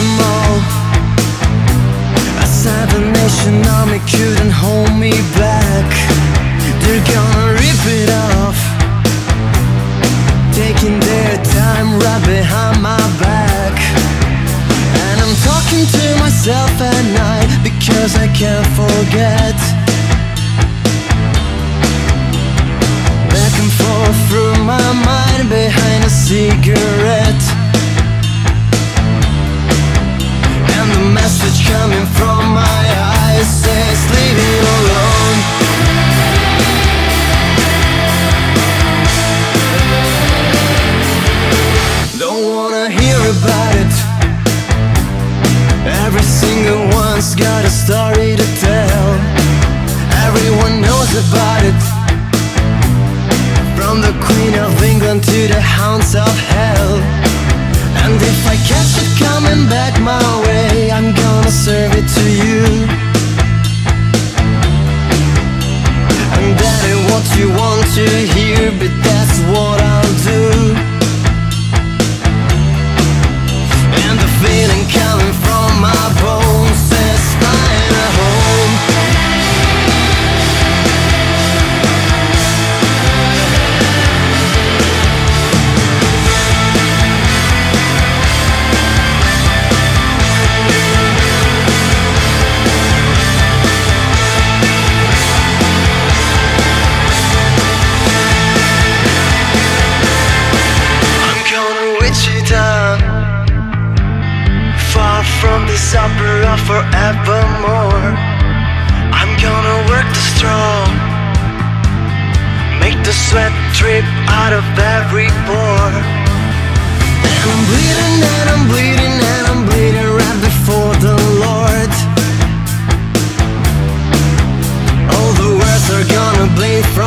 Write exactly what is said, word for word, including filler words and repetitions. them all. I said the nation army couldn't hold me back. They're gonna rip it off, taking their time right behind my back. And I'm talking to myself at night because I can't forget. Back and forth through my mind behind a cigarette, and the message coming from my eyes says leave it alone. Don't wanna hear about it. Every single one's got a story to tell. Everyone knows about it, from the Queen of England to the hounds of hell. And if I catch it coming back my way, I'm gonna serve it to you. And that ain't what you want to hear, but that's what I'll do. And the feeling coming from my bones says find a home. From this opera forevermore, I'm gonna work the straw, make the sweat drip out of every pore. And I'm bleeding and I'm bleeding and I'm bleeding right before the Lord. All the words are gonna bleed from